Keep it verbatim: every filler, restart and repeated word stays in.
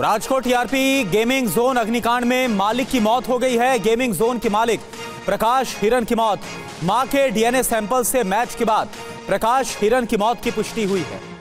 Rajkot TRP gaming zone अग्निकांड में मालिक की मौत हो गई है। गेमिंग जोन के मालिक प्रकाश हिरन की मौत, मां के डीएनए सैंपल से मैच के बाद प्रकाश हिरन की मौत की पुष्टि हुई है।